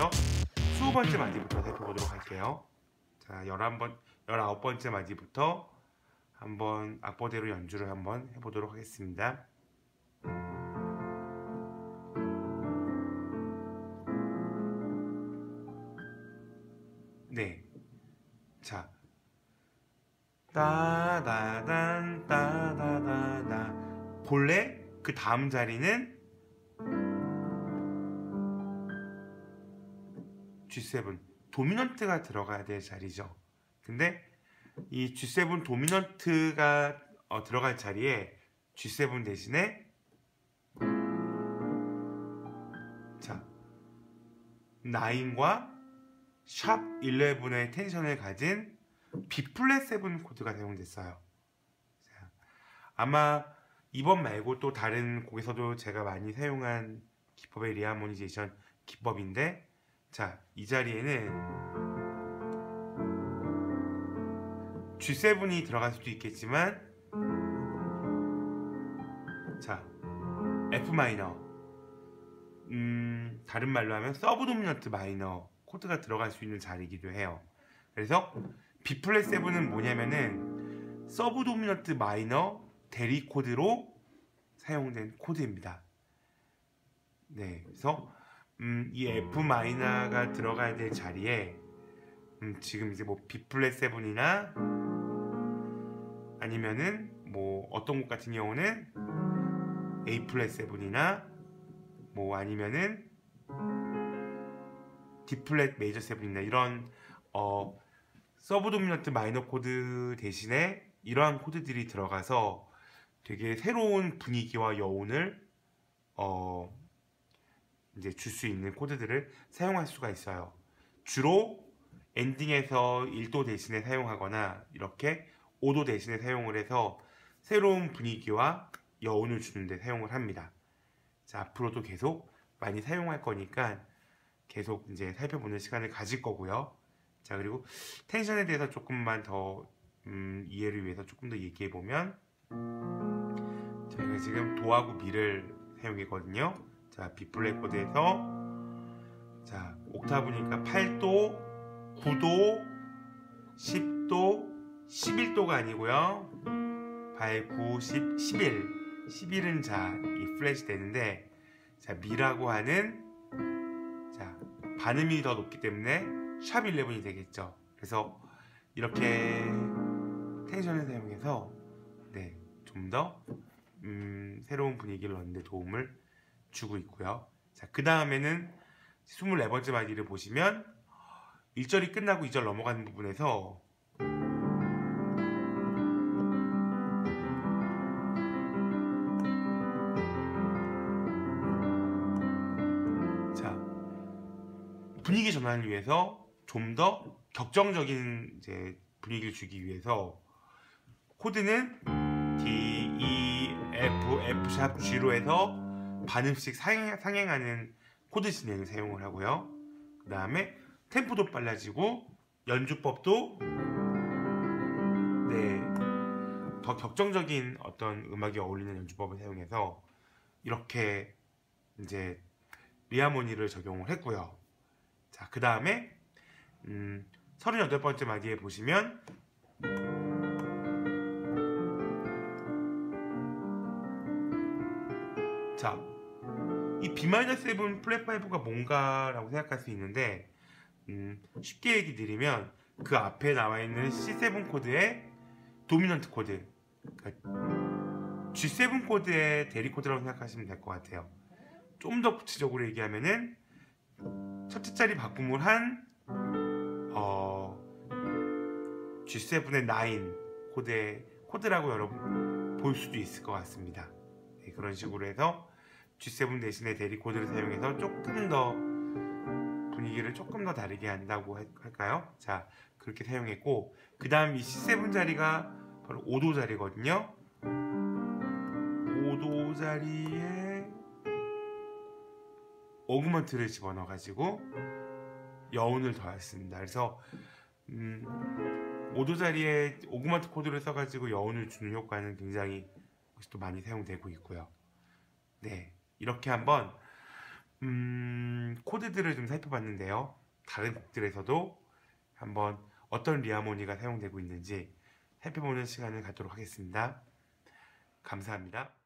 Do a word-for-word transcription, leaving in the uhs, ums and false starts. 먼저 이십 번째 마디부터 살펴보도록 할게요. 자, 십일 번, 십구 번째 마디부터 한번 악보대로 연주를 한번 해보도록 하겠습니다. 네. 자. 따다단 따다다다. 본래 그 다음 자리는 지 칠 도미넌트가 들어가야 될 자리죠. 근데 이 지 칠 도미넌트가 어, 들어갈 자리에 지 칠 대신에 자 구과 샵 십일의 텐션을 가진 비 플랫 칠 코드가 사용됐어요. 자, 아마 이번 말고 또 다른 곡에서도 제가 많이 사용한 기법의 리하모니제이션 기법인데 자, 이 자리에는 지 칠이 들어갈 수도 있겠지만 자 F 마이너 음 다른 말로 하면 서브 도미넌트 마이너 코드가 들어갈 수 있는 자리이기도 해요. 그래서 비 플랫 칠은 뭐냐면은 서브 도미넌트 마이너 대리 코드로 사용된 코드입니다. 네, 그래서 음, 이 F 마이너가 들어가야 될 자리에 음, 지금 이제 뭐 비 플랫 칠이나 아니면은 뭐 어떤 곡 같은 경우는 에이 플랫 칠이나 뭐 아니면은 디 플랫 메이저 칠이나 이런 어 서브 도미넌트 마이너 코드 대신에 이러한 코드들이 들어가서 되게 새로운 분위기와 여운을 어 이제 줄 수 있는 코드들을 사용할 수가 있어요. 주로 엔딩에서 일 도 대신에 사용하거나 이렇게 오 도 대신에 사용을 해서 새로운 분위기와 여운을 주는데 사용을 합니다. 자, 앞으로도 계속 많이 사용할 거니까 계속 이제 살펴보는 시간을 가질 거고요. 자, 그리고 텐션에 대해서 조금만 더 음, 이해를 위해서 조금 더 얘기해 보면 저희가 지금 도하고 미를 사용했거든요. 자, B 플랫 코드에서 자 옥타브니까 팔 도, 구 도, 십 도, 십일 도가 아니고요. 팔, 구, 십, 십일. 십일은 자, 이 플랫이 되는데 자, 미라고 하는 자, 반음이 더 높기 때문에 샵 십일이 되겠죠. 그래서 이렇게 텐션을 사용해서 네, 좀 더 음, 새로운 분위기를 넣는데 도움을 주고 있고요. 자, 그 다음에는 이십사 번째 마디를 보시면 일 절이 끝나고 이 절 넘어가는 부분에서 분위기 전환을 위해서 좀 더 격정적인 이제 분위기를 주기 위해서 코드는 D, E, F, F# G로 해서 반음씩 상행, 상행하는 코드 진행을 사용을 하고요. 그 다음에 템포도 빨라지고 연주법도 네, 더 격정적인 어떤 음악에 어울리는 연주법을 사용해서 이렇게 이제 리하모니를 적용을 했고요. 자, 그 다음에 음, 삼십팔 번째 마디에 보시면 자, 이 비 마이너 칠 플랫 파이브가 뭔가 라고 생각할 수 있는데 음, 쉽게 얘기 드리면 그 앞에 나와 있는 씨 칠 코드의 도미넌트 코드 그러니까 지 칠 코드의 대리 코드라고 생각하시면 될 것 같아요. 좀 더 구체적으로 얘기하면은 첫째 자리 바꿈을 한 어, 지 칠의 구 코드의 코드라고 여러분 볼 수도 있을 것 같습니다. 네, 그런 식으로 해서 지 칠 대신에 대리 코드를 사용해서 조금 더 분위기를 조금 더 다르게 한다고 할까요? 자, 그렇게 사용했고 그 다음 이 씨 칠 자리가 바로 오 도 자리거든요. 오 도 자리에 오그먼트를 집어넣어 가지고 여운을 더했습니다. 그래서 음, 오 도 자리에 오그먼트 코드를 써 가지고 여운을 주는 효과는 굉장히 또 많이 사용되고 있고요. 네, 이렇게 한번 음, 코드들을 좀 살펴봤는데요. 다른 곡들에서도 한번 어떤 리하모니가 사용되고 있는지 살펴보는 시간을 갖도록 하겠습니다. 감사합니다.